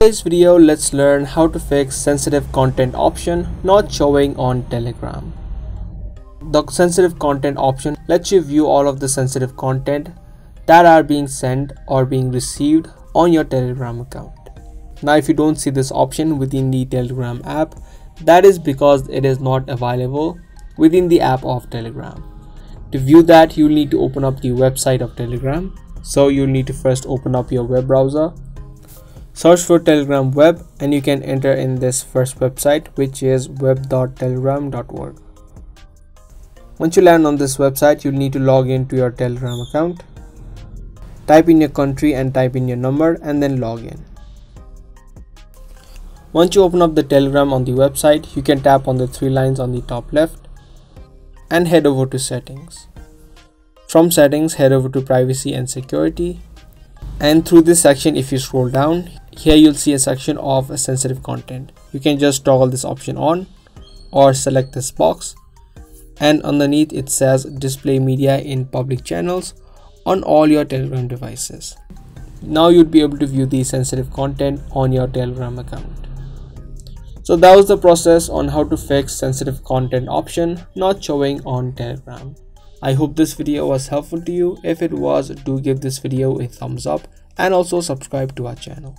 In this video, let's learn how to fix sensitive content option not showing on Telegram. The sensitive content option lets you view all of the sensitive content that are being sent or being received on your Telegram account. Now, if you don't see this option within the Telegram app, that is because it is not available within the app of Telegram. To view that, you'll need to open up the website of Telegram. So you'll need to first open up your web browser. Search for Telegram web and you can enter in this first website, which is web.telegram.org. Once you land on this website, you'll need to log into your Telegram account. Type in your country and type in your number and then log in. Once you open up the Telegram on the website, you can tap on the three lines on the top left and head over to settings. From settings, head over to privacy and security. And through this section, if you scroll down, here you'll see a section of sensitive content. You can just toggle this option on or select this box, and underneath it says display media in public channels on all your Telegram devices. Now you'd be able to view the sensitive content on your Telegram account. So that was the process on how to fix sensitive content option not showing on Telegram. I hope this video was helpful to you. If it was, do give this video a thumbs up and also subscribe to our channel.